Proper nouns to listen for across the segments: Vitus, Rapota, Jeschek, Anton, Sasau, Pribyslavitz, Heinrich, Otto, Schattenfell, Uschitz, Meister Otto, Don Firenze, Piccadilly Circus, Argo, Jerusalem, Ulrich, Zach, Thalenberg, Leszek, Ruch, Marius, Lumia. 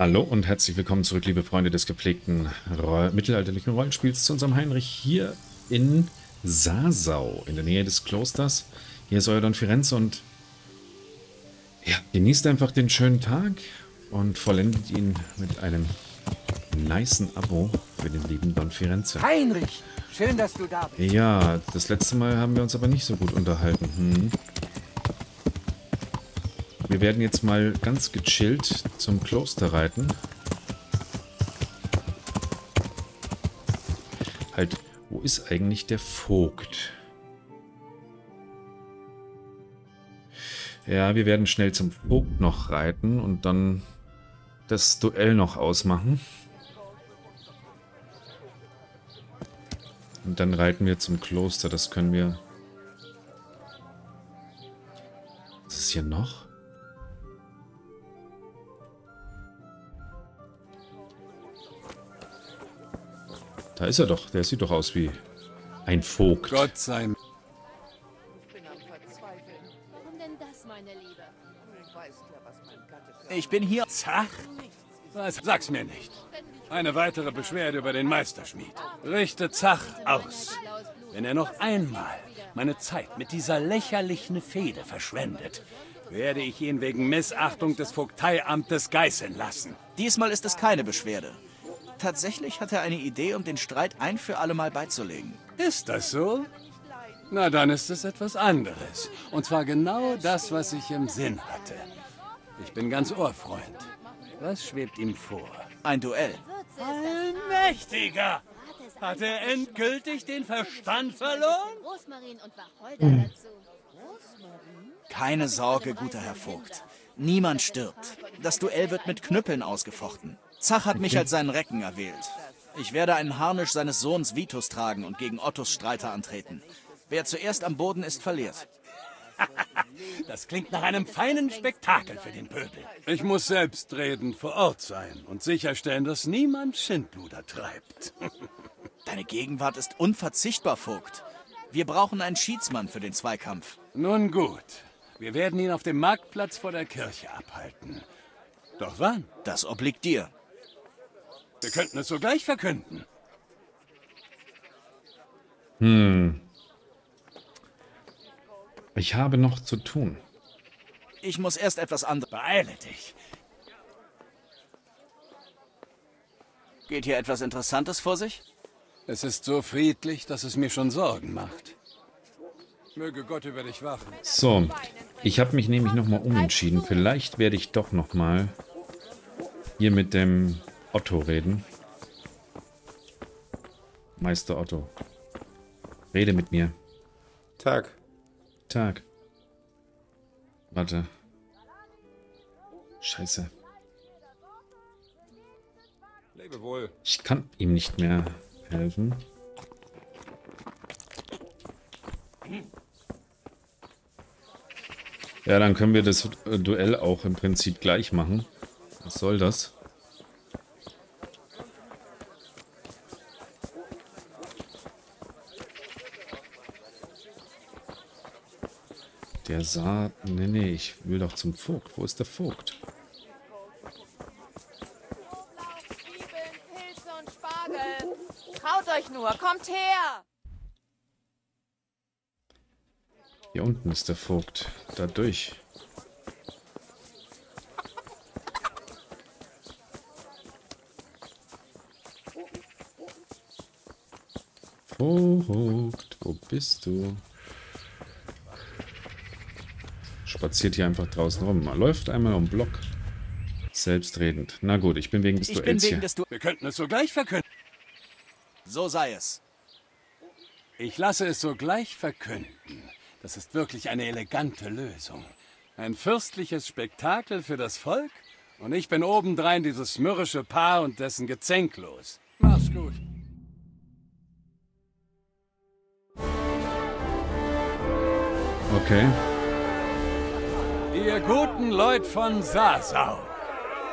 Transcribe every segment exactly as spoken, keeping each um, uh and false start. Hallo und herzlich willkommen zurück, liebe Freunde des gepflegten Roll- mittelalterlichen Rollenspiels, zu unserem Heinrich hier in Sasau, in der Nähe des Klosters. Hier ist euer Don Firenze und ja, genießt einfach den schönen Tag und vollendet ihn mit einem nicen Abo für den lieben Don Firenze. Heinrich, schön, dass du da bist. Ja, das letzte Mal haben wir uns aber nicht so gut unterhalten. Hm. Wir werden jetzt mal ganz gechillt zum Kloster reiten. Halt, wo ist eigentlich der Vogt? Ja, wir werden schnell zum Vogt noch reiten und dann das Duell noch ausmachen. Und dann reiten wir zum Kloster, das können wir... Was ist hier noch? Da ist er doch. Der sieht doch aus wie ein Vogt. Gott sei Dank. Ich bin hier. Zach? Was? Sag's mir nicht. Eine weitere Beschwerde über den Meisterschmied. Richte Zach aus. Wenn er noch einmal meine Zeit mit dieser lächerlichen Fehde verschwendet, werde ich ihn wegen Missachtung des Vogteiamtes geißeln lassen. Diesmal ist es keine Beschwerde. Tatsächlich hat er eine Idee, um den Streit ein für alle Mal beizulegen. Ist das so? Na, dann ist es etwas anderes. Und zwar genau das, was ich im Sinn hatte. Ich bin ganz Ohr, Freund. Was schwebt ihm vor? Ein Duell. Allmächtiger! Hat er endgültig den Verstand verloren? Hm. Keine Sorge, guter Herr Vogt. Niemand stirbt. Das Duell wird mit Knüppeln ausgefochten. Zach hat mich als seinen Recken erwählt. Ich werde einen Harnisch seines Sohns Vitus tragen und gegen Ottos Streiter antreten. Wer zuerst am Boden ist, verliert. Das klingt nach einem feinen Spektakel für den Pöbel. Ich muss selbstredend vor Ort sein und sicherstellen, dass niemand Schindluder treibt. Deine Gegenwart ist unverzichtbar, Vogt. Wir brauchen einen Schiedsmann für den Zweikampf. Nun gut. Wir werden ihn auf dem Marktplatz vor der Kirche abhalten. Doch wann? Das obliegt dir. Wir könnten es sogleich verkünden. Hm. Ich habe noch zu tun. Ich muss erst etwas anderes. Beeile dich. Geht hier etwas Interessantes vor sich? Es ist so friedlich, dass es mir schon Sorgen macht. Möge Gott über dich wachen. So, ich habe mich nämlich nochmal umentschieden. Vielleicht werde ich doch nochmal hier mit dem Otto reden. Meister Otto, rede mit mir. Tag. Tag. Warte. Scheiße. Lebe wohl. Ich kann ihm nicht mehr helfen. Ja, dann können wir das Duell auch im Prinzip gleich machen. Was soll das? Der sah... Nee, nee, ich will doch zum Vogt. Wo ist der Vogt? Traut euch nur, kommt her! Hier unten ist der Vogt. Da durch. Vogt, wo bist du? Spaziert hier einfach draußen rum. Man läuft einmal um Block. Selbstredend. Na gut, ich bin wegen des Duells hier. Wir könnten es sogleich verkünden. So sei es. Ich lasse es sogleich verkünden. Das ist wirklich eine elegante Lösung. Ein fürstliches Spektakel für das Volk und ich bin obendrein dieses mürrische Paar und dessen Gezänk los. Mach's gut. Okay. Ihr guten Leute von Sasau.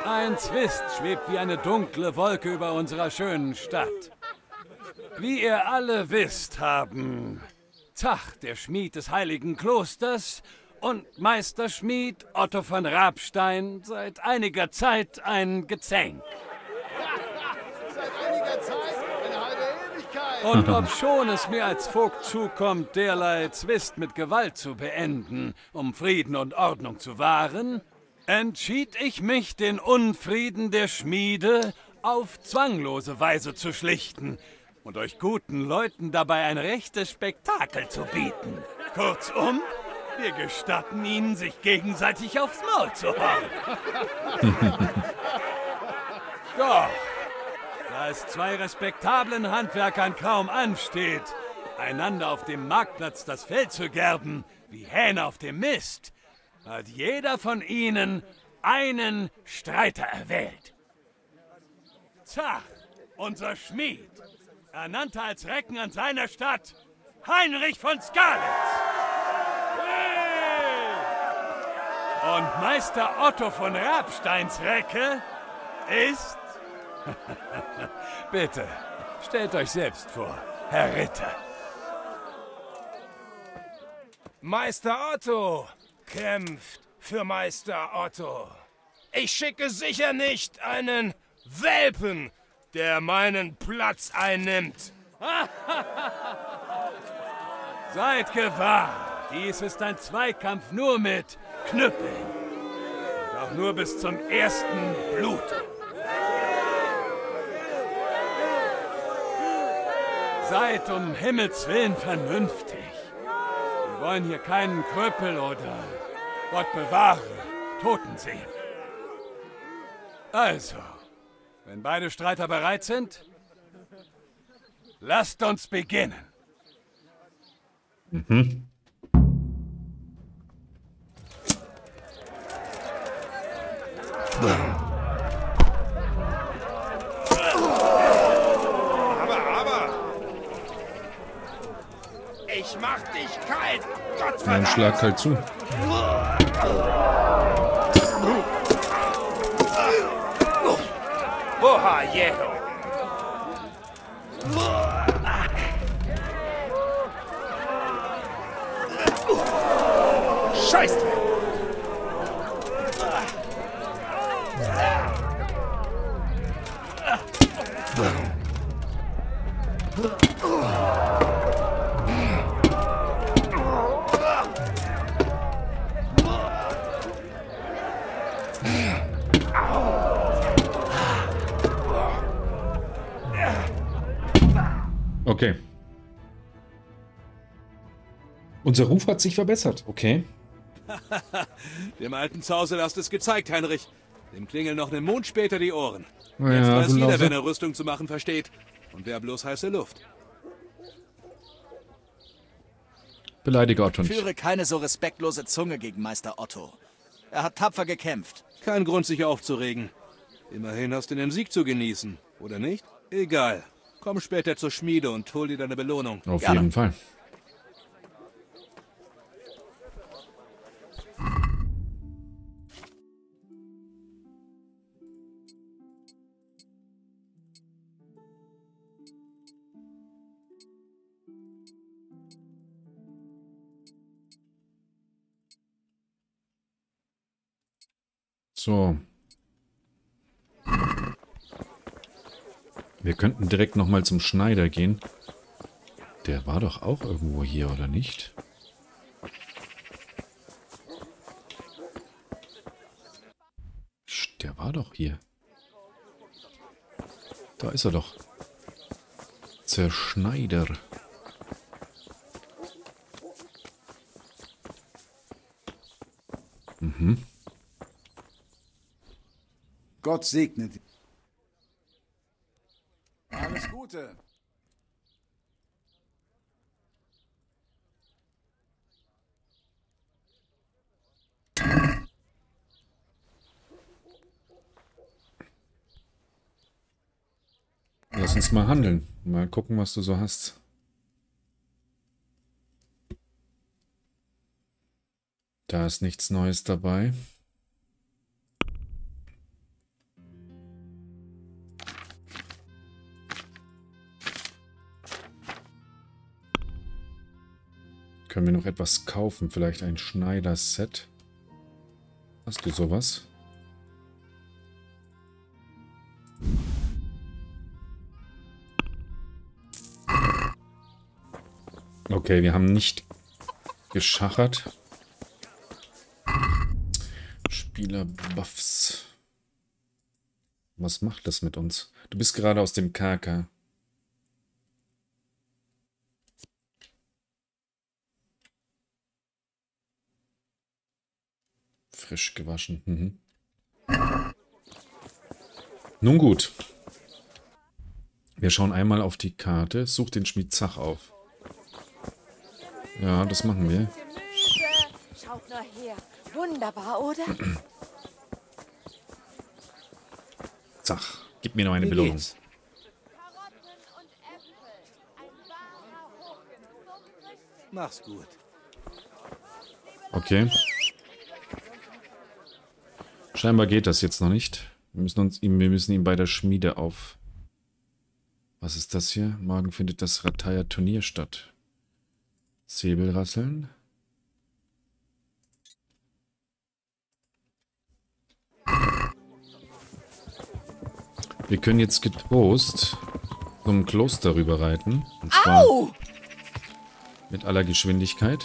Ein Zwist schwebt wie eine dunkle Wolke über unserer schönen Stadt. Wie ihr alle wisst, haben... Zach, der Schmied des heiligen Klosters, und Meisterschmied Otto von Rabstein seit einiger Zeit ein Gezänk. Seit einiger Zeit eine halbe Ewigkeit. Und obschon es mir als Vogt zukommt, derlei Zwist mit Gewalt zu beenden, um Frieden und Ordnung zu wahren, entschied ich mich, den Unfrieden der Schmiede auf zwanglose Weise zu schlichten und euch guten Leuten dabei ein rechtes Spektakel zu bieten. Kurzum, wir gestatten ihnen, sich gegenseitig aufs Maul zu hauen. Doch, da es zwei respektablen Handwerkern kaum ansteht, einander auf dem Marktplatz das Feld zu gerben, wie Hähne auf dem Mist, hat jeder von ihnen einen Streiter erwählt. Zach, unser Schmied, ernannte als Recken an seiner Stadt Heinrich von Skalitz. Hey! Und Meister Otto von Rabsteins Recke ist... Bitte, stellt euch selbst vor, Herr Ritter. Meister Otto! Kämpft für Meister Otto. Ich schicke sicher nicht einen Welpen, der meinen Platz einnimmt. Seid gewarnt, dies ist ein Zweikampf nur mit Knüppeln. Und auch nur bis zum ersten Blut. Seid um Himmels Willen vernünftig. Wir wollen hier keinen Krüppel oder, Gott bewahre, Toten sehen. Also, wenn beide Streiter bereit sind, lasst uns beginnen. Mhm. Aber, aber! Ich mach dich kalt! Gottverdammt! Dann schlag halt zu. Boah, yeah. Scheiße! Okay. Unser Ruf hat sich verbessert, okay. Dem alten Zause hast es gezeigt, Heinrich. Dem klingeln noch einen Mond später die Ohren. Ja, jetzt weiß jeder, laufen. Wenn er Rüstung zu machen versteht. Und wer bloß heiße Luft. Beleidige Otto nicht. Führe keine so respektlose Zunge gegen Meister Otto. Er hat tapfer gekämpft. Kein Grund, sich aufzuregen. Immerhin hast du den Sieg zu genießen, oder nicht? Egal. Komm später zur Schmiede und hol dir deine Belohnung. Auf Gerne. jeden Fall. So. Wir könnten direkt nochmal zum Schneider gehen. Der war doch auch irgendwo hier, oder nicht? Der war doch hier. Da ist er doch. Zerschneider. Mhm. Gott segne dich. Alles Gute. Lass uns mal handeln. Mal gucken, was du so hast. Da ist nichts Neues dabei. Können wir noch etwas kaufen? Vielleicht ein Schneiderset? Hast du sowas? Okay, wir haben nicht geschachert. Spielerbuffs. Was macht das mit uns? Du bist gerade aus dem Kerker. Frisch gewaschen. Mhm. Nun gut. Wir schauen einmal auf die Karte. Such den Schmied Zach auf. Ja, das machen wir. Schaut nur her. Wunderbar, oder? Zach, gib mir noch eine Belohnung. Mach's gut. Okay. Scheinbar geht das jetzt noch nicht. Wir müssen, uns ihm, wir müssen ihn bei der Schmiede auf... Was ist das hier? Morgen findet das Rataya-Turnier statt. Säbelrasseln. Wir können jetzt getrost zum Kloster rüber reiten. Und zwar Au! Mit aller Geschwindigkeit.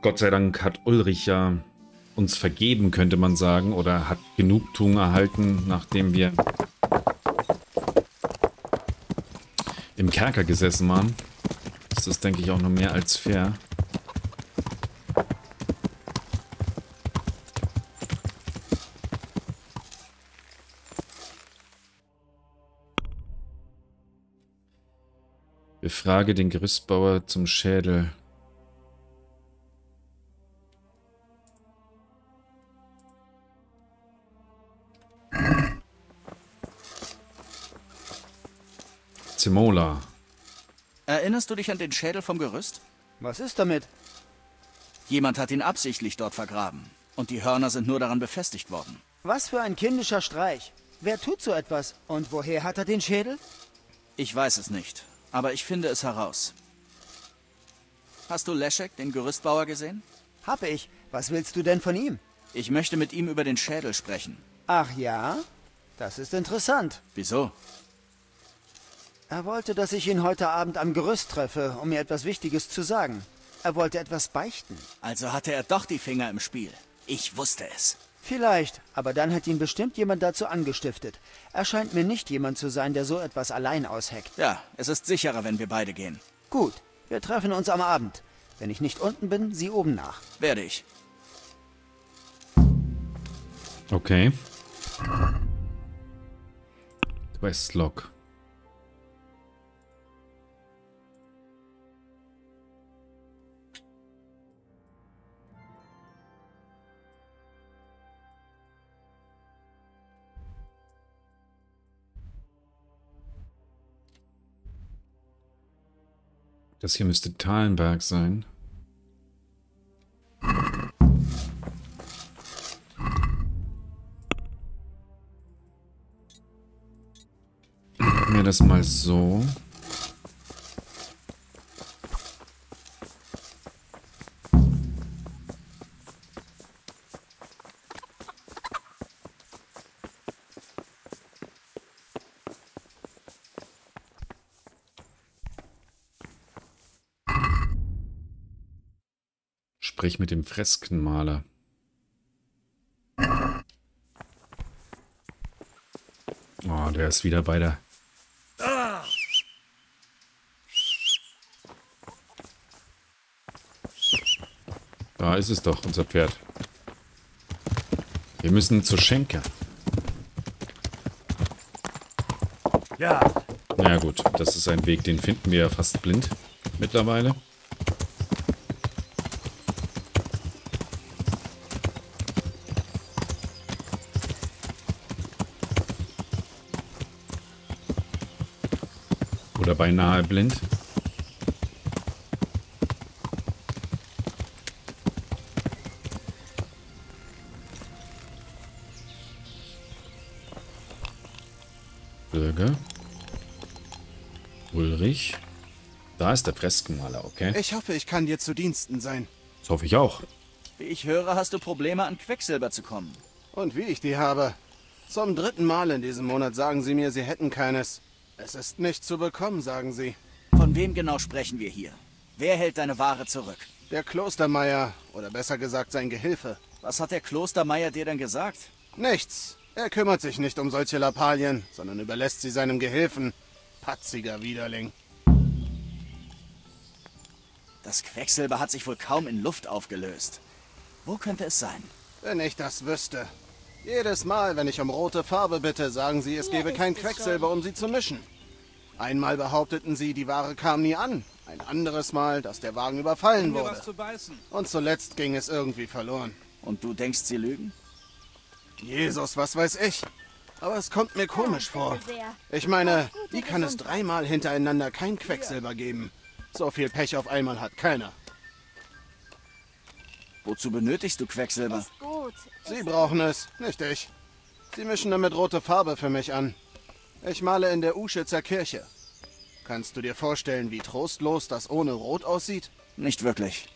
Gott sei Dank hat Ulrich ja uns vergeben, könnte man sagen, oder hat Genugtuung erhalten, nachdem wir im Kerker gesessen waren. Das ist, denke ich, auch noch mehr als fair. Befrage den Gerüstbauer zum Schädel. Mola. Erinnerst du dich an den Schädel vom Gerüst? Was ist damit? Jemand hat ihn absichtlich dort vergraben. Und die Hörner sind nur daran befestigt worden. Was für ein kindischer Streich. Wer tut so etwas? Und woher hat er den Schädel? Ich weiß es nicht. Aber ich finde es heraus. Hast du Leszek, den Gerüstbauer, gesehen? Hab ich. Was willst du denn von ihm? Ich möchte mit ihm über den Schädel sprechen. Ach ja? Das ist interessant. Wieso? Er wollte, dass ich ihn heute Abend am Gerüst treffe, um mir etwas Wichtiges zu sagen. Er wollte etwas beichten. Also hatte er doch die Finger im Spiel. Ich wusste es. Vielleicht, aber dann hat ihn bestimmt jemand dazu angestiftet. Er scheint mir nicht jemand zu sein, der so etwas allein ausheckt. Ja, es ist sicherer, wenn wir beide gehen. Gut, wir treffen uns am Abend. Wenn ich nicht unten bin, sieh oben nach. Werde ich. Okay. Questlog. Das hier müsste Thalenberg sein. Machen wir das mal so. Sprich mit dem Freskenmaler. Oh, der ist wieder bei der... Da ist es doch, unser Pferd. Wir müssen zur Schenke. Ja. Na gut, das ist ein Weg, den finden wir ja fast blind mittlerweile. Oder beinahe blind. Gebirge. Ulrich. Da ist der Freskenmaler, okay. Ich hoffe, ich kann dir zu Diensten sein. Das hoffe ich auch. Wie ich höre, hast du Probleme, an Quecksilber zu kommen. Und wie ich die habe. Zum dritten Mal in diesem Monat sagen sie mir, sie hätten keines. Es ist nicht zu bekommen, sagen sie. Von wem genau sprechen wir hier? Wer hält deine Ware zurück? Der Klostermeier, oder besser gesagt sein Gehilfe. Was hat der Klostermeier dir denn gesagt? Nichts. Er kümmert sich nicht um solche Lappalien, sondern überlässt sie seinem Gehilfen. Patziger Widerling. Das Quecksilber hat sich wohl kaum in Luft aufgelöst. Wo könnte es sein? Wenn ich das wüsste. Jedes Mal, wenn ich um rote Farbe bitte, sagen sie, es gebe kein Quecksilber, um sie zu mischen. Einmal behaupteten sie, die Ware kam nie an. Ein anderes Mal, dass der Wagen überfallen wurde. Und zuletzt ging es irgendwie verloren. Und du denkst, sie lügen? Jesus, was weiß ich. Aber es kommt mir komisch vor. Ich meine, wie kann es dreimal hintereinander kein Quecksilber geben? So viel Pech auf einmal hat keiner. Wozu benötigst du Quecksilber? Ist gut. Sie brauchen es, nicht ich. Sie mischen damit rote Farbe für mich an. Ich male in der Uschitzer Kirche. Kannst du dir vorstellen, wie trostlos das ohne Rot aussieht? Nicht wirklich.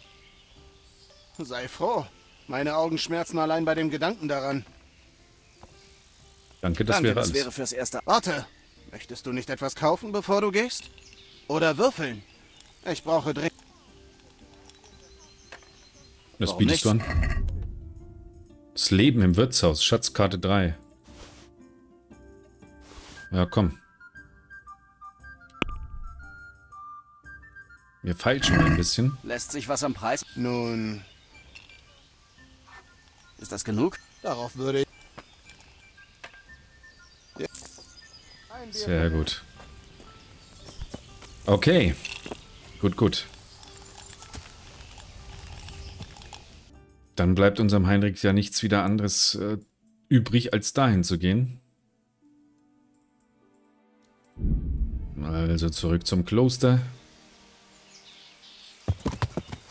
Sei froh. Meine Augen schmerzen allein bei dem Gedanken daran. Danke, das, Danke, wäre, das alles. wäre fürs Erste. Warte, möchtest du nicht etwas kaufen, bevor du gehst? Oder würfeln? Ich brauche dringend. Das bietest du an. Das Leben im Wirtshaus, Schatzkarte drei. Ja, komm. Wir feilschen ein bisschen. Lässt sich was am Preis? Nun. Ist das genug? Darauf würde ich. Ja. Sehr gut. Okay. Gut, gut. Dann bleibt unserem Heinrich ja nichts wieder anderes äh, übrig, als dahin zu gehen. Also zurück zum Kloster.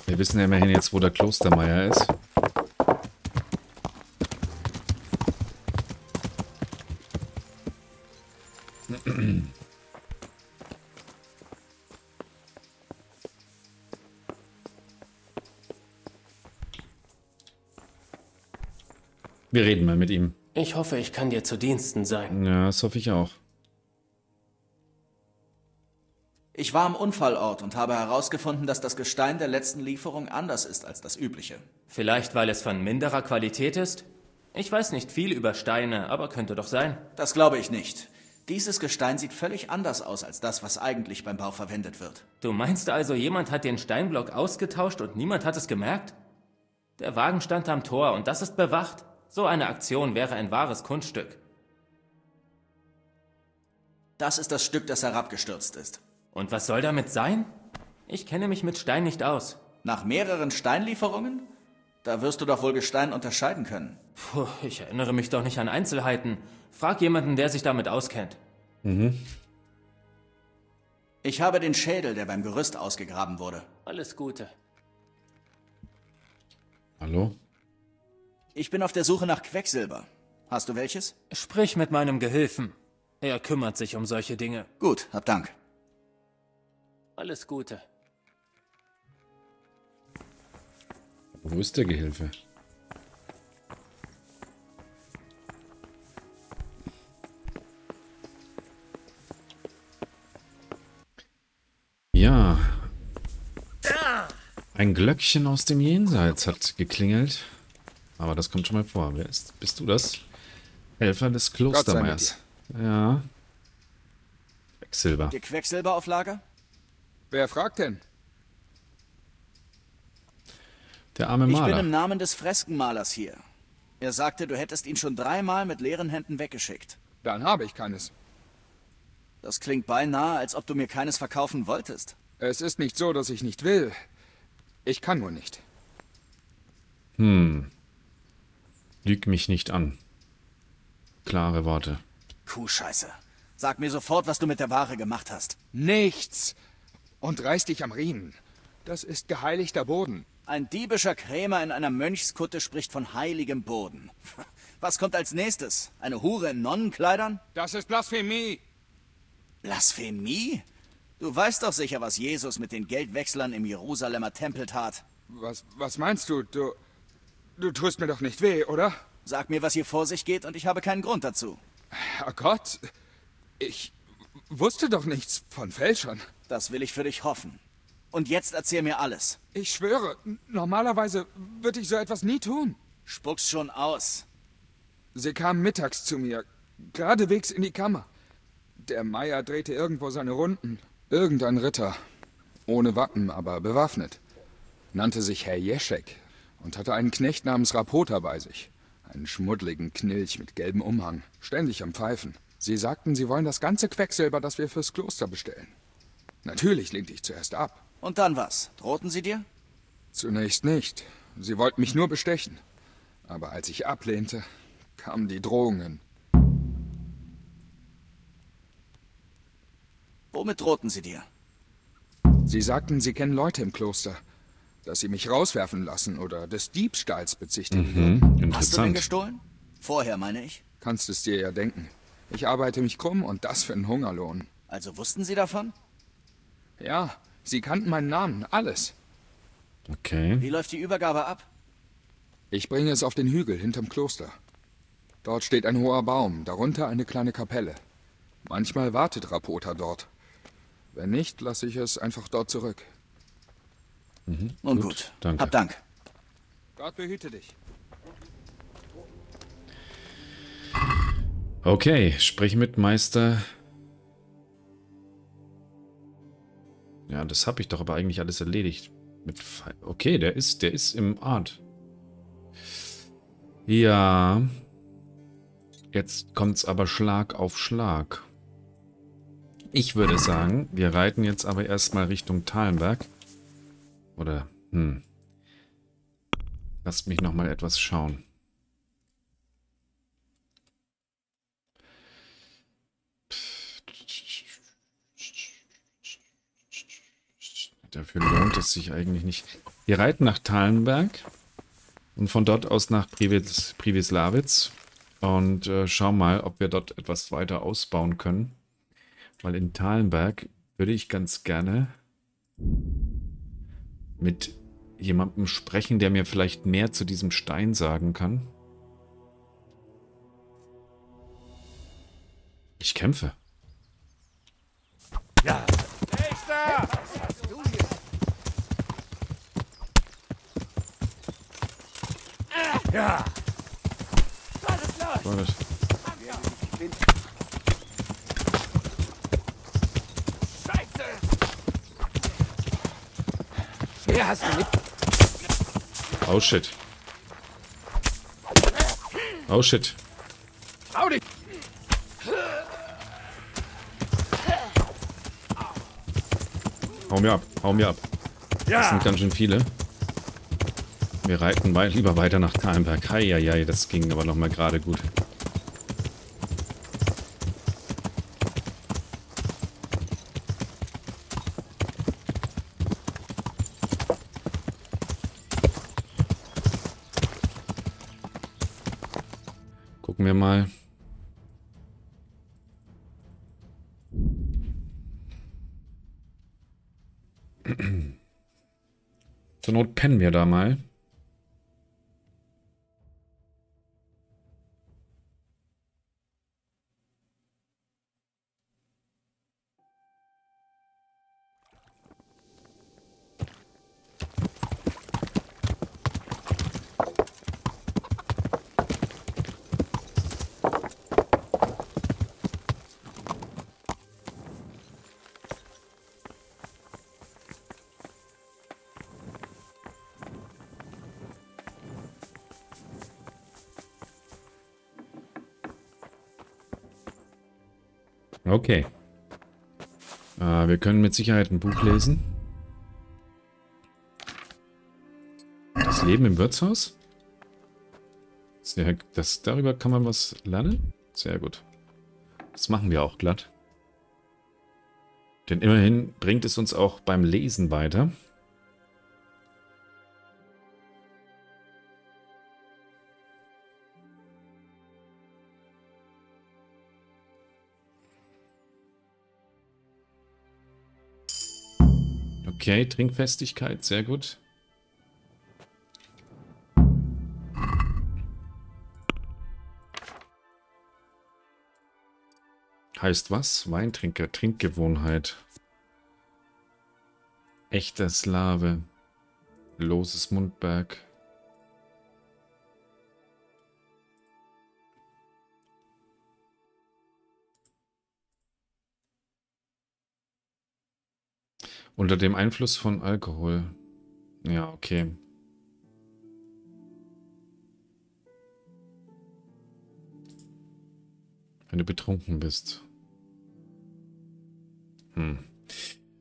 Wir wissen ja immerhin jetzt, wo der Klostermeier ist. Wir reden mal mit ihm. Ich hoffe, ich kann dir zu Diensten sein. Ja, das hoffe ich auch. Ich war am Unfallort und habe herausgefunden, dass das Gestein der letzten Lieferung anders ist als das übliche. Vielleicht, weil es von minderer Qualität ist? Ich weiß nicht viel über Steine, aber könnte doch sein. Das glaube ich nicht. Dieses Gestein sieht völlig anders aus als das, was eigentlich beim Bau verwendet wird. Du meinst also, jemand hat den Steinblock ausgetauscht und niemand hat es gemerkt? Der Wagen stand am Tor und das ist bewacht? So eine Aktion wäre ein wahres Kunststück. Das ist das Stück, das herabgestürzt ist. Und was soll damit sein? Ich kenne mich mit Stein nicht aus. Nach mehreren Steinlieferungen? Da wirst du doch wohl Gestein unterscheiden können. Puh, ich erinnere mich doch nicht an Einzelheiten. Frag jemanden, der sich damit auskennt. Mhm. Ich habe den Schädel, der beim Gerüst ausgegraben wurde. Alles Gute. Hallo? Ich bin auf der Suche nach Quecksilber. Hast du welches? Sprich mit meinem Gehilfen. Er kümmert sich um solche Dinge. Gut, hab Dank. Alles Gute. Wo ist der Gehilfe? Ja. Ein Glöckchen aus dem Jenseits hat geklingelt. Aber das kommt schon mal vor. Wer ist? Bist du das? Helfer des Klostermeiers. Ja. Quecksilber. Habt ihr Quecksilber auf Lager? Wer fragt denn? Der arme Maler. Ich bin im Namen des Freskenmalers hier. Er sagte, du hättest ihn schon dreimal mit leeren Händen weggeschickt. Dann habe ich keines. Das klingt beinahe, als ob du mir keines verkaufen wolltest. Es ist nicht so, dass ich nicht will. Ich kann nur nicht. Hm. Lüg mich nicht an. Klare Worte. Kuhscheiße. Sag mir sofort, was du mit der Ware gemacht hast. Nichts. Und reiß dich am Riemen. Das ist geheiligter Boden. Ein diebischer Krämer in einer Mönchskutte spricht von heiligem Boden. Was kommt als nächstes? Eine Hure in Nonnenkleidern? Das ist Blasphemie. Blasphemie? Du weißt doch sicher, was Jesus mit den Geldwechslern im Jerusalemer Tempel tat. Was, was meinst du? Du... Du tust mir doch nicht weh, oder? Sag mir, was hier vor sich geht, und ich habe keinen Grund dazu. Oh Gott, ich wusste doch nichts von Fälschern. Das will ich für dich hoffen. Und jetzt erzähl mir alles. Ich schwöre, normalerweise würde ich so etwas nie tun. Spuck's schon aus. Sie kamen mittags zu mir, geradewegs in die Kammer. Der Meier drehte irgendwo seine Runden. Irgendein Ritter, ohne Wappen, aber bewaffnet, nannte sich Herr Jeschek und hatte einen Knecht namens Rapota bei sich. Einen schmuddeligen Knilch mit gelbem Umhang, ständig am Pfeifen. Sie sagten, sie wollen das ganze Quecksilber, das wir fürs Kloster bestellen. Natürlich lehnte ich zuerst ab. Und dann was? Drohten sie dir? Zunächst nicht. Sie wollten mich nur bestechen. Aber als ich ablehnte, kamen die Drohungen. Womit drohten sie dir? Sie sagten, sie kennen Leute im Kloster, dass sie mich rauswerfen lassen oder des Diebstahls bezichtigen. Mhm, hast du den gestohlen? Vorher, meine ich. Kannst es dir ja denken. Ich arbeite mich krumm und das für einen Hungerlohn. Also wussten sie davon? Ja, sie kannten meinen Namen, alles. Okay. Wie läuft die Übergabe ab? Ich bringe es auf den Hügel hinterm Kloster. Dort steht ein hoher Baum, darunter eine kleine Kapelle. Manchmal wartet Rapota dort. Wenn nicht, lasse ich es einfach dort zurück. Mhm. Und gut, gut. Danke. Hab Dank. Gott behüte dich. Okay, sprich mit Meister. Ja, das habe ich doch aber eigentlich alles erledigt. Mit Fe okay, der ist, der ist im Art. Ja. Jetzt kommt's aber Schlag auf Schlag. Ich würde sagen, wir reiten jetzt aber erstmal Richtung Thalenberg. Oder, hm. Lasst mich nochmal etwas schauen. Dafür lohnt es sich eigentlich nicht. Wir reiten nach Thalenberg und von dort aus nach Pribys, Pribyslavitz. Und äh, schauen mal, ob wir dort etwas weiter ausbauen können. Weil in Thalenberg würde ich ganz gerne mit jemandem sprechen, der mir vielleicht mehr zu diesem Stein sagen kann. Ich kämpfe. Ja. Ja. Was? Wer hast du mit? Oh shit. Oh shit. Hau dich. Hau mir ab, hau mir ab. Ja. Das sind ganz schön viele. Wir reiten weit, lieber weiter nach Thalenberg. Heieiei, das ging aber nochmal gerade gut. Gucken wir mal. Zur Not pennen wir da mal. Okay. Äh, wir können mit Sicherheit ein Buch lesen. Das Leben im Wirtshaus? Sehr, das, darüber kann man was lernen? Sehr gut. Das machen wir auch glatt. Denn immerhin bringt es uns auch beim Lesen weiter. Okay, Trinkfestigkeit, sehr gut. Heißt was? Weintrinker, Trinkgewohnheit. Echter Slave. Loses Mundwerk. Unter dem Einfluss von Alkohol. Ja, okay. Wenn du betrunken bist. Hm.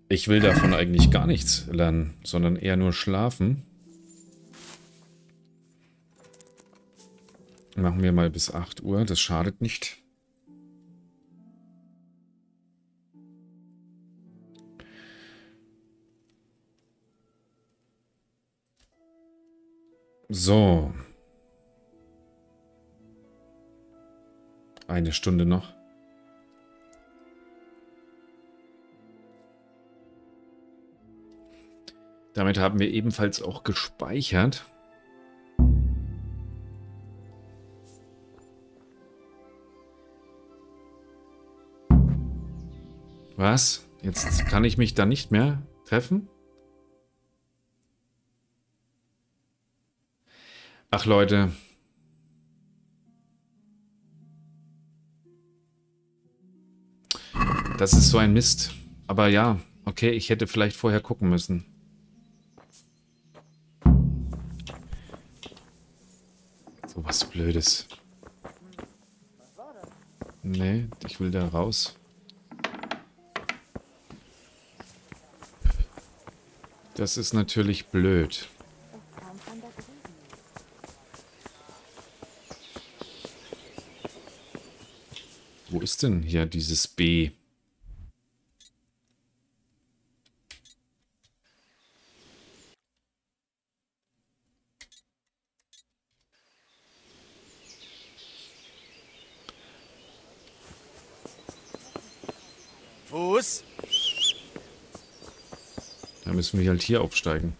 Ich will davon eigentlich gar nichts lernen, sondern eher nur schlafen. Machen wir mal bis acht Uhr, das schadet nicht. So. Eine Stunde noch. Damit haben wir ebenfalls auch gespeichert. Was? Jetzt kann ich mich da nicht mehr treffen? Ach Leute. Das ist so ein Mist. Aber ja, okay, ich hätte vielleicht vorher gucken müssen. So was Blödes. Nee, ich will da raus. Das ist natürlich blöd. Wo ist denn hier dieses B? Fuß. Da müssen wir halt hier aufsteigen.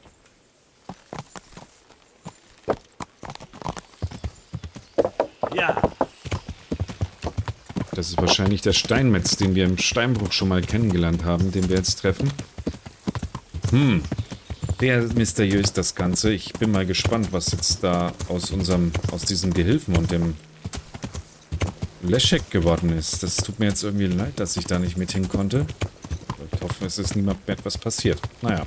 Das ist wahrscheinlich der Steinmetz, den wir im Steinbruch schon mal kennengelernt haben, den wir jetzt treffen. Hm, sehr mysteriös das Ganze. Ich bin mal gespannt, was jetzt da aus unserem, aus diesem Gehilfen und dem Leszek geworden ist. Das tut mir jetzt irgendwie leid, dass ich da nicht mit hin konnte. Ich hoffe, es ist niemandem etwas passiert. Naja.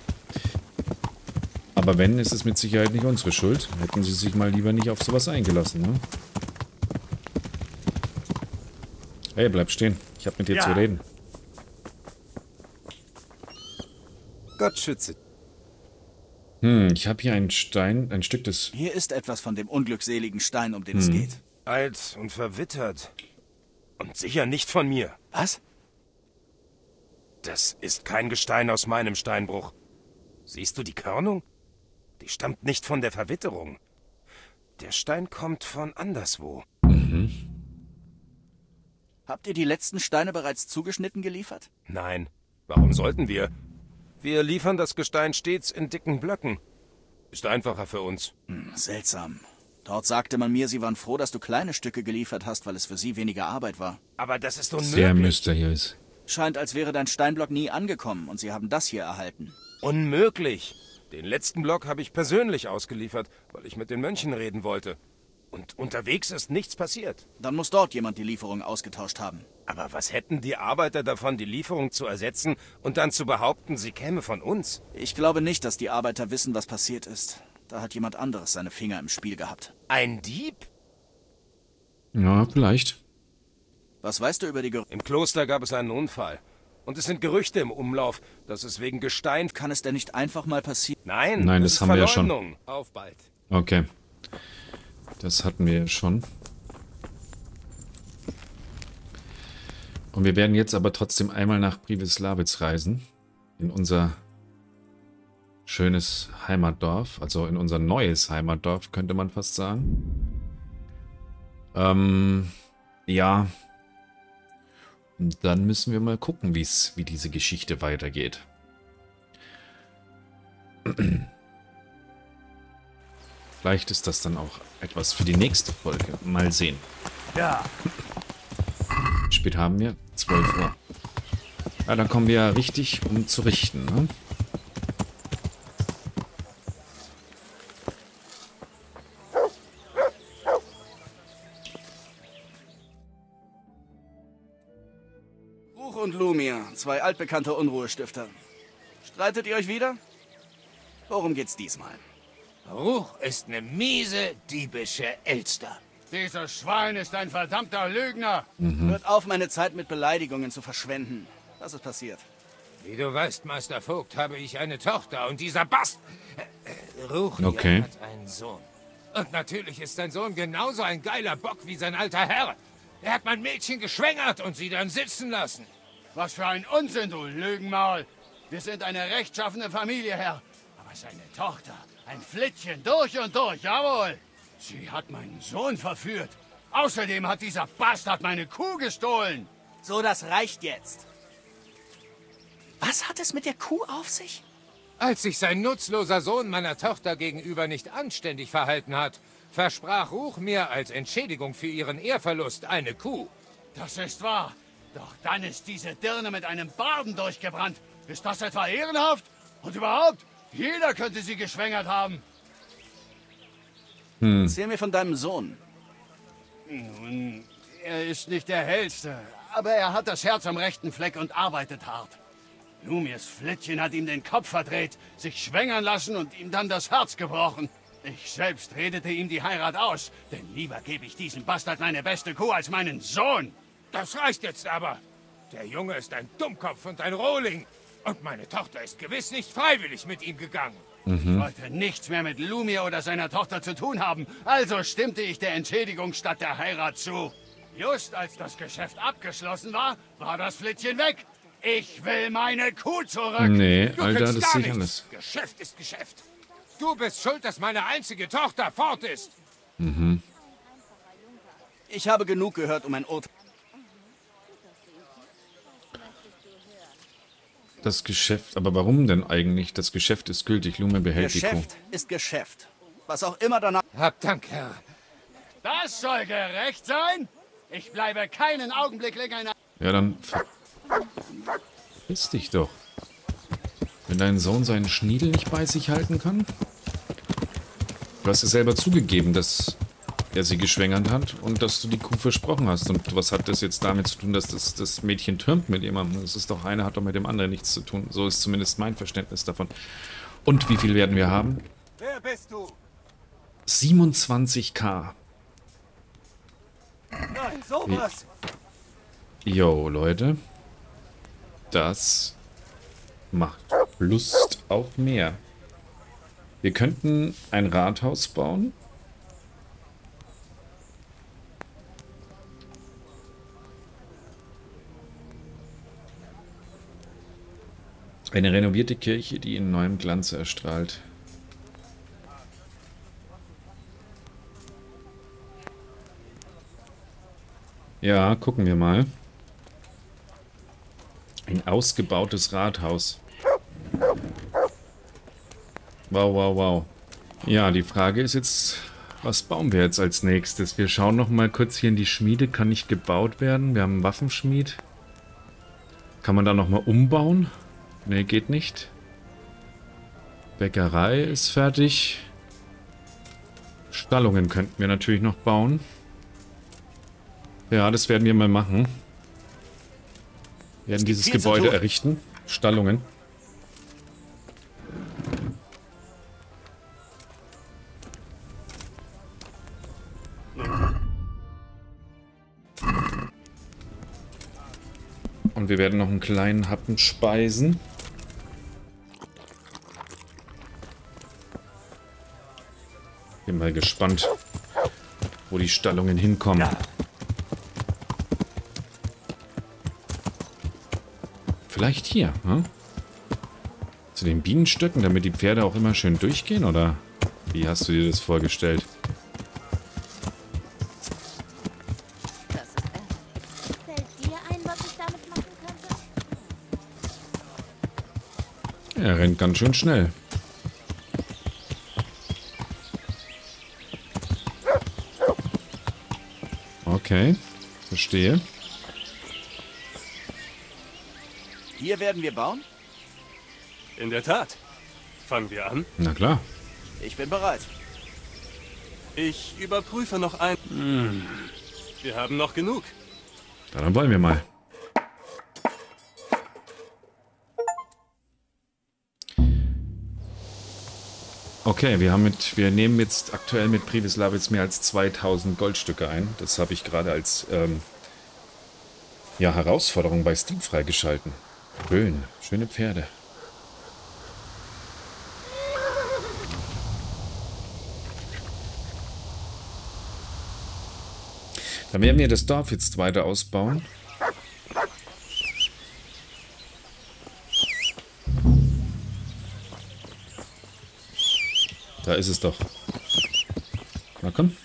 Aber wenn, ist es mit Sicherheit nicht unsere Schuld. Hätten sie sich mal lieber nicht auf sowas eingelassen, ne? Hey, bleib stehen. Ich hab mit dir ja. zu reden. Gott schütze. Hm, ich habe hier einen Stein, ein Stück des... Hier ist etwas von dem unglückseligen Stein, um den hm. es geht. Alt und verwittert. Und sicher nicht von mir. Was? Das ist kein Gestein aus meinem Steinbruch. Siehst du die Körnung? Die stammt nicht von der Verwitterung. Der Stein kommt von anderswo. Mhm. Habt ihr die letzten Steine bereits zugeschnitten geliefert? Nein. Warum sollten wir? Wir liefern das Gestein stets in dicken Blöcken. Ist einfacher für uns. Hm, seltsam. Dort sagte man mir, sie waren froh, dass du kleine Stücke geliefert hast, weil es für sie weniger Arbeit war. Aber das ist unmöglich. Sehr mysteriös. Scheint, als wäre dein Steinblock nie angekommen und sie haben das hier erhalten. Unmöglich. Den letzten Block habe ich persönlich ausgeliefert, weil ich mit den Mönchen reden wollte. Und unterwegs ist nichts passiert. Dann muss dort jemand die Lieferung ausgetauscht haben. Aber was hätten die Arbeiter davon, die Lieferung zu ersetzen und dann zu behaupten, sie käme von uns? Ich glaube nicht, dass die Arbeiter wissen, was passiert ist. Da hat jemand anderes seine Finger im Spiel gehabt. Ein Dieb? Ja, vielleicht. Was weißt du über die Gerüchte? Im Kloster gab es einen Unfall. Und es sind Gerüchte im Umlauf, dass es wegen Gestein... Kann es denn nicht einfach mal passieren? Nein, Nein das, das haben wir ja schon. Auf bald. Okay. Das hatten wir schon. Und wir werden jetzt aber trotzdem einmal nach Pribyslavitz reisen. In unser schönes Heimatdorf. Also in unser neues Heimatdorf, könnte man fast sagen. Ähm, ja. Und dann müssen wir mal gucken, wie es, wie diese Geschichte weitergeht. Vielleicht ist das dann auch etwas für die nächste Folge. Mal sehen. Ja. Spät haben wir zwölf Uhr. Ja, dann kommen wir ja richtig, um zu richten, ne? Ruch und Lumia, zwei altbekannte Unruhestifter. Streitet ihr euch wieder? Worum geht's diesmal? Ruch ist eine miese, diebische Elster. Dieser Schwein ist ein verdammter Lügner. Mhm. Hört auf, meine Zeit mit Beleidigungen zu verschwenden. Was ist passiert? Wie du weißt, Meister Vogt, habe ich eine Tochter und dieser Bast... Ruch okay. hat einen Sohn. Und natürlich ist sein Sohn genauso ein geiler Bock wie sein alter Herr. Er hat mein Mädchen geschwängert und sie dann sitzen lassen. Was für ein Unsinn, du Lügenmaul. Wir sind eine rechtschaffene Familie, Herr. Aber seine Tochter... Ein Flittchen, durch und durch, jawohl. Sie hat meinen Sohn verführt. Außerdem hat dieser Bastard meine Kuh gestohlen. So, das reicht jetzt. Was hat es mit der Kuh auf sich? Als sich sein nutzloser Sohn meiner Tochter gegenüber nicht anständig verhalten hat, versprach Ruch mir als Entschädigung für ihren Ehrverlust eine Kuh. Das ist wahr. Doch dann ist diese Dirne mit einem Barden durchgebrannt. Ist das etwa ehrenhaft? Und überhaupt... Jeder könnte sie geschwängert haben. Hm. Erzähl mir von deinem Sohn. Nun, er ist nicht der hellste, aber er hat das Herz am rechten Fleck und arbeitet hart. Lumias Flittchen hat ihm den Kopf verdreht, sich schwängern lassen und ihm dann das Herz gebrochen. Ich selbst redete ihm die Heirat aus, denn lieber gebe ich diesem Bastard meine beste Kuh als meinen Sohn. Das reicht jetzt aber. Der Junge ist ein Dummkopf und ein Rohling. Und meine Tochter ist gewiss nicht freiwillig mit ihm gegangen. Mhm. Ich wollte nichts mehr mit Lumia oder seiner Tochter zu tun haben, also stimmte ich der Entschädigung statt der Heirat zu. Just als das Geschäft abgeschlossen war, war das Flittchen weg. Ich will meine Kuh zurück. Nee, du Alter, das ist nicht alles. Geschäft ist Geschäft. Du bist schuld, dass meine einzige Tochter fort ist. Mhm. Ich habe genug gehört, um ein Urteil... Das Geschäft, aber warum denn eigentlich? Das Geschäft ist gültig, Lumia behält die Kuh. Geschäft ist Geschäft. Was auch immer danach... Hab Dank, Herr. Das soll gerecht sein? Ich bleibe keinen Augenblick länger in... Ja, dann... Verpiss dich doch. Wenn dein Sohn seinen Schniedel nicht bei sich halten kann? Du hast ja selber zugegeben, dass er sie geschwängert hat und dass du die Kuh versprochen hast. Und was hat das jetzt damit zu tun, dass das, das Mädchen türmt mit jemandem? Das ist doch, einer hat doch mit dem anderen nichts zu tun. So ist zumindest mein Verständnis davon. Und wie viel werden wir haben? Wer bist du? siebenundzwanzigtausend. Nein, sowas! Jo, Leute. Das macht Lust auf mehr. Wir könnten ein Rathaus bauen. Eine renovierte Kirche, die in neuem Glanze erstrahlt. Ja, gucken wir mal. Ein ausgebautes Rathaus. Wow, wow, wow. Ja, die Frage ist jetzt, was bauen wir jetzt als nächstes? Wir schauen noch mal kurz hier in die Schmiede. Kann nicht gebaut werden. Wir haben einen Waffenschmied. Kann man da noch mal umbauen? Ne, geht nicht. Bäckerei ist fertig. Stallungen könnten wir natürlich noch bauen. Ja, das werden wir mal machen. Wir werden dieses Gebäude errichten. Stallungen. Und wir werden noch einen kleinen Happen speisen. Bin mal gespannt, wo die Stallungen hinkommen. Ja. Vielleicht hier, hm? Zu den Bienenstöcken, damit die Pferde auch immer schön durchgehen, oder? Wie hast du dir das vorgestellt? Er rennt ganz schön schnell. Okay, verstehe. Hier werden wir bauen? In der Tat. Fangen wir an? Na klar. Ich bin bereit. Ich überprüfe noch ein... Hm. Wir haben noch genug. Dann wollen wir mal. Okay, wir haben mit, wir nehmen jetzt aktuell mit Pribyslavitz mehr als zweitausend Goldstücke ein. Das habe ich gerade als ähm, ja, Herausforderung bei Steam freigeschalten. Schön, schöne Pferde. Dann werden wir das Dorf jetzt weiter ausbauen. Da ist es doch. Na komm.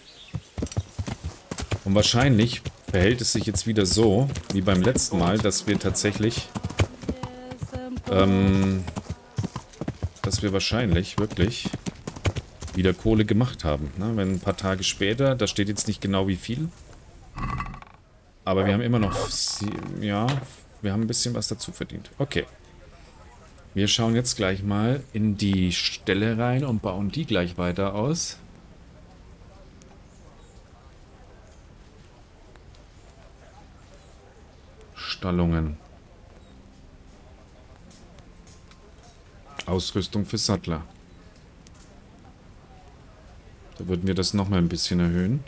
Und wahrscheinlich verhält es sich jetzt wieder so, wie beim letzten Mal, dass wir tatsächlich... Ähm, dass wir wahrscheinlich wirklich wieder Kohle gemacht haben. Na, wenn ein paar Tage später, da steht jetzt nicht genau wie viel... Aber wir haben immer noch... Ja, wir haben ein bisschen was dazu verdient. Okay. Wir schauen jetzt gleich mal in die Ställe rein und bauen die gleich weiter aus. Stallungen. Ausrüstung für Sattler. Da würden wir das nochmal ein bisschen erhöhen.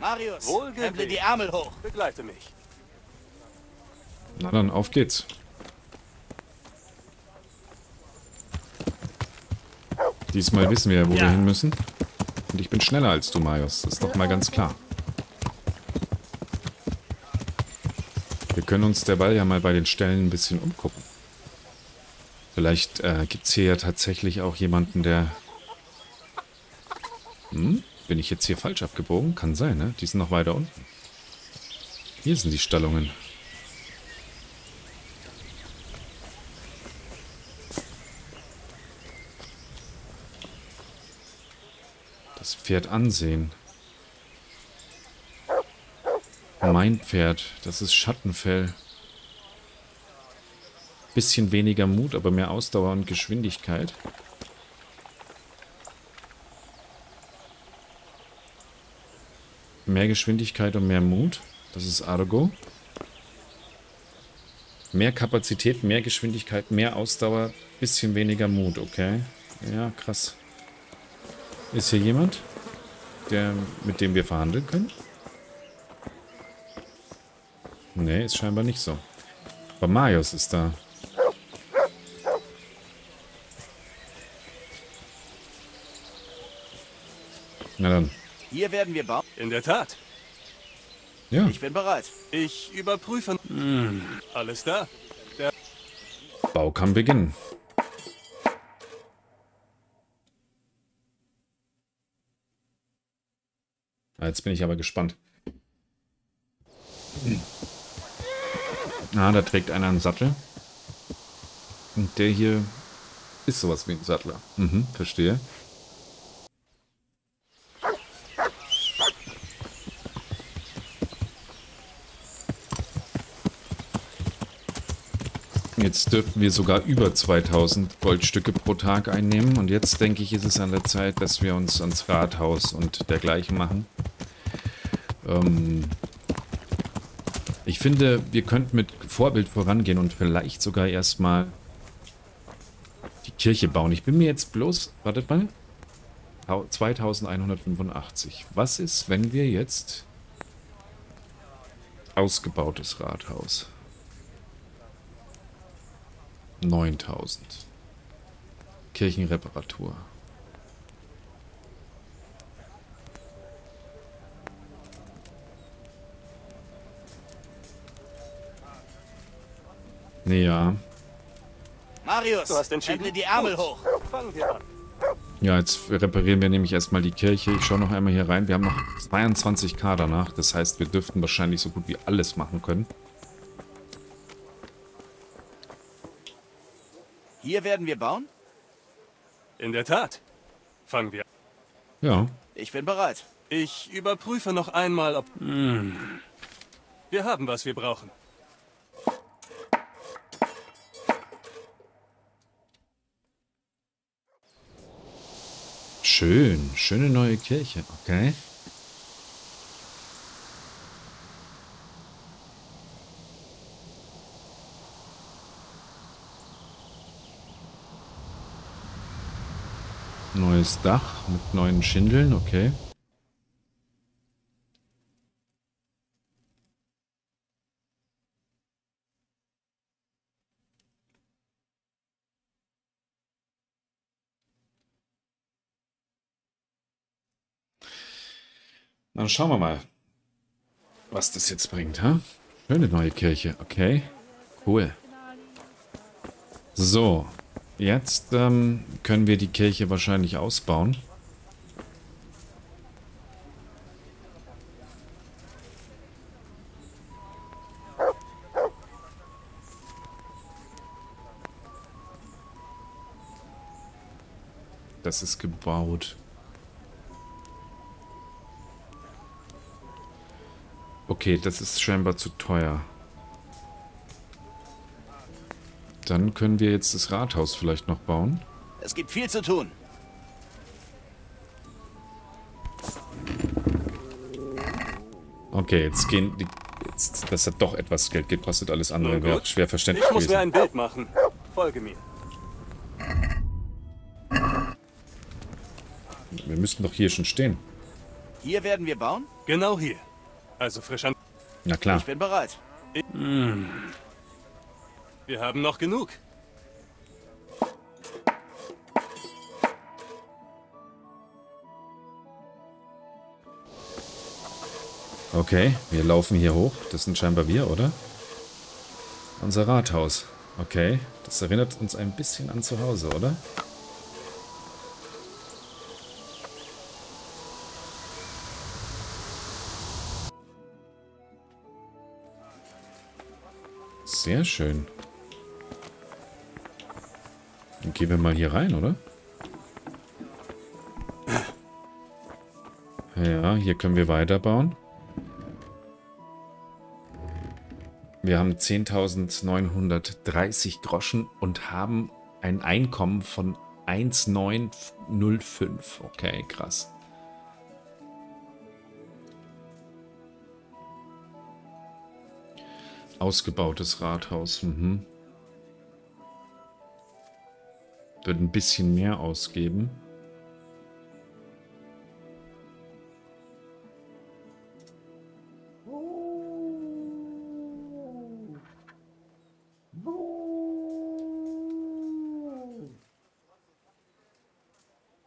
Marius, hemple die Ärmel hoch. Begleite mich. Na dann, auf geht's. Diesmal wissen wir, wo ja. wir hin müssen. Und ich bin schneller als du, Marius. Das ist doch mal ganz klar. Wir können uns derweil ja mal bei den Stellen ein bisschen umgucken. Vielleicht äh, gibt's hier ja tatsächlich auch jemanden, der... Hm? Bin ich jetzt hier falsch abgebogen? Kann sein, ne? Die sind noch weiter unten. Hier sind die Stallungen. Das Pferd ansehen. Mein Pferd. Das ist Schattenfell. Bisschen weniger Mut, aber mehr Ausdauer und Geschwindigkeit. Mehr Geschwindigkeit und mehr Mut. Das ist Argo. Mehr Kapazität, mehr Geschwindigkeit, mehr Ausdauer, bisschen weniger Mut, okay. Ja, krass. Ist hier jemand, der, mit dem wir verhandeln können? Nee, ist scheinbar nicht so. Aber Marius ist da. Na dann. Hier werden wir bauen. In der Tat. Ja. Ich bin bereit. Ich überprüfe. Hm. Alles da. Der Bau kann beginnen. Jetzt bin ich aber gespannt. Hm. Ah, da trägt einer einen Sattel. Und der hier ist sowas wie ein Sattler. Mhm, verstehe. Jetzt dürften wir sogar über zweitausend Goldstücke pro Tag einnehmen. Und jetzt, denke ich, ist es an der Zeit, dass wir uns ans Rathaus und dergleichen machen. Ähm ich finde, wir könnten mit Vorbild vorangehen und vielleicht sogar erstmal die Kirche bauen. Ich bin mir jetzt bloß... Wartet mal. zweitausendeinhundertfünfundachtzig. Was ist, wenn wir jetzt... Ausgebautes Rathaus... neuntausend. Kirchenreparatur. Nee, ja. Marius, du hast entschieden. Hände die Ärmel hoch. Fangen wir an. Ja, jetzt reparieren wir nämlich erstmal die Kirche. Ich schaue noch einmal hier rein. Wir haben noch zweiundzwanzig K danach. Das heißt, wir dürften wahrscheinlich so gut wie alles machen können. Hier werden wir bauen? In der Tat. Fangen wir an. Ja. Ich bin bereit. Ich überprüfe noch einmal, ob... Mm. Wir haben, was wir brauchen. Schön. Schöne neue Kirche. Okay. Neues Dach mit neuen Schindeln. Okay. Dann schauen wir mal, was das jetzt bringt, ha? Schöne neue Kirche, okay. Cool. So, jetzt ähm, können wir die Kirche wahrscheinlich ausbauen. Das ist gebaut. Okay, das ist scheinbar zu teuer. Dann können wir jetzt das Rathaus vielleicht noch bauen. Es gibt viel zu tun. Okay, jetzt gehen die... Jetzt, das hat doch etwas Geld gekostet, alles andere wäre schwer verständlich gewesen. Ich muss mir ein Bild machen. Folge mir. Wir müssten doch hier schon stehen. Hier werden wir bauen? Genau hier. Also frisch an... Na klar. Ich bin bereit. Ich mm. Wir haben noch genug. Okay, wir laufen hier hoch. Das sind scheinbar wir, oder? Unser Rathaus. Okay, das erinnert uns ein bisschen an zu Hause, oder? Sehr schön. Dann gehen wir mal hier rein, oder? Ja, hier können wir weiterbauen. Wir haben zehntausendneunhundertdreißig Groschen und haben ein Einkommen von eins Komma neun null fünf. Okay, krass. Ausgebautes Rathaus. Mhm. Wird ein bisschen mehr ausgeben.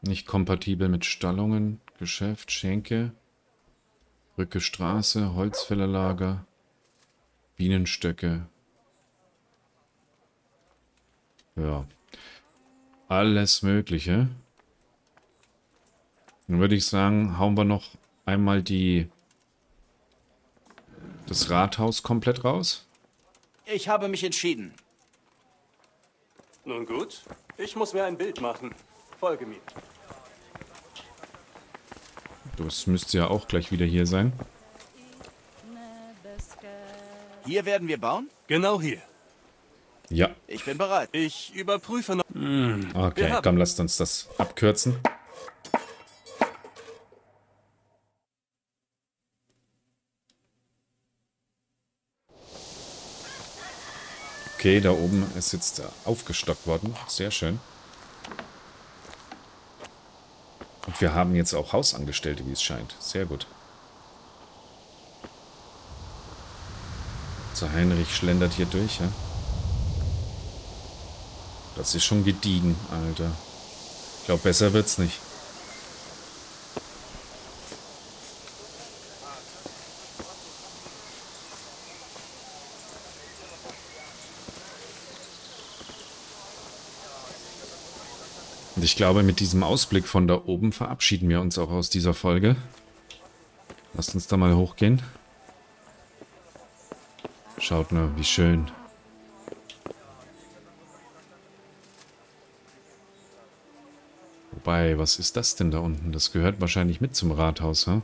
Nicht kompatibel mit Stallungen, Geschäft, Schenke, Brücke, Straße, Holzfällerlager. Bienenstöcke. Ja. Alles Mögliche. Dann würde ich sagen, hauen wir noch einmal die das Rathaus komplett raus. Ich habe mich entschieden. Nun gut, ich muss mir ein Bild machen. Folge mir. Das müsste ja auch gleich wieder hier sein. Hier werden wir bauen? Genau hier. Ja. Ich bin bereit. Ich überprüfe noch... Mm, okay, komm, lasst uns das abkürzen. Okay, da oben ist jetzt aufgestockt worden. Sehr schön. Und wir haben jetzt auch Hausangestellte, wie es scheint. Sehr gut. Heinrich schlendert hier durch, ja? Das ist schon gediegen, Alter. Ich glaube, besser wird's nicht. Und ich glaube, mit diesem Ausblick von da oben verabschieden wir uns auch aus dieser Folge. Lasst uns da mal hochgehen. Schaut nur, wie schön. Wobei, was ist das denn da unten? Das gehört wahrscheinlich mit zum Rathaus, ha?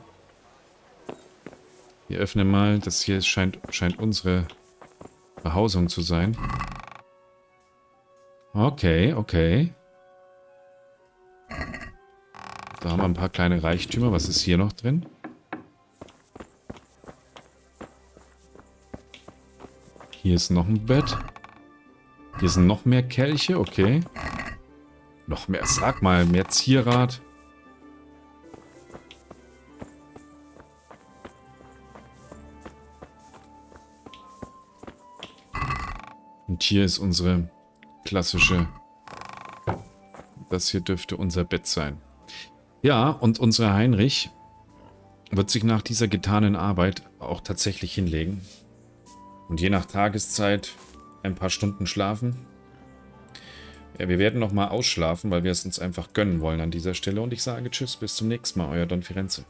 Wir öffnen mal. Das hier scheint, scheint unsere Behausung zu sein. Okay, okay. Da haben wir ein paar kleine Reichtümer. Was ist hier noch drin? Hier ist noch ein Bett. Hier sind noch mehr Kelche. Okay. Noch mehr. Sag mal, mehr Zierrat. Und hier ist unsere klassische... Das hier dürfte unser Bett sein. Ja, und unser Heinrich wird sich nach dieser getanen Arbeit auch tatsächlich hinlegen. Und je nach Tageszeit ein paar Stunden schlafen. Ja, wir werden nochmal ausschlafen, weil wir es uns einfach gönnen wollen an dieser Stelle. Und ich sage Tschüss, bis zum nächsten Mal, euer Don Firenze.